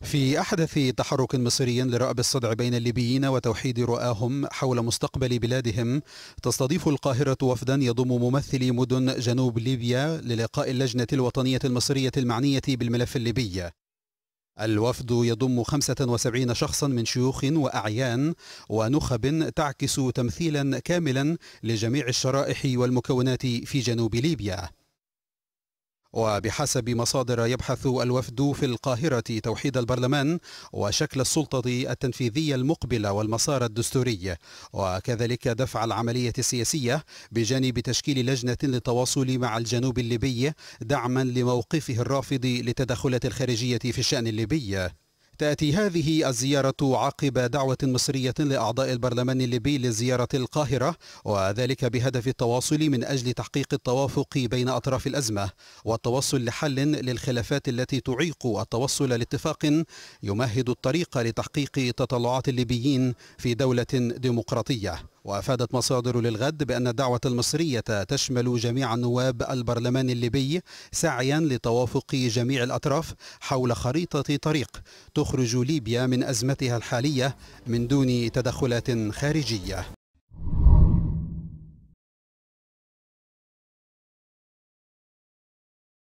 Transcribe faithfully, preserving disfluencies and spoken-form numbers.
في أحدث تحرك مصري لرأب الصدع بين الليبيين وتوحيد رؤاهم حول مستقبل بلادهم، تستضيف القاهرة وفدا يضم ممثلي مدن جنوب ليبيا للقاء اللجنة الوطنية المصرية المعنية بالملف الليبي. الوفد يضم خمسة وسبعين شخصا من شيوخ وأعيان ونخب تعكس تمثيلا كاملا لجميع الشرائح والمكونات في جنوب ليبيا. وبحسب مصادر يبحث الوفد في القاهرة توحيد البرلمان وشكل السلطة التنفيذية المقبلة والمسار الدستوري، وكذلك دفع العملية السياسية بجانب تشكيل لجنة للتواصل مع الجنوب الليبي دعما لموقفه الرافض للتدخلات الخارجية في الشأن الليبي. تأتي هذه الزيارة عقب دعوة مصرية لأعضاء البرلمان الليبي لزيارة القاهرة، وذلك بهدف التواصل من أجل تحقيق التوافق بين أطراف الأزمة والتوصل لحل للخلافات التي تعيق التوصل لاتفاق يمهد الطريق لتحقيق تطلعات الليبيين في دولة ديمقراطية. وأفادت مصادر للغد بأن الدعوة المصرية تشمل جميع نواب البرلمان الليبي سعيا لتوافق جميع الأطراف حول خريطة طريق تخرج ليبيا من أزمتها الحالية من دون تدخلات خارجية.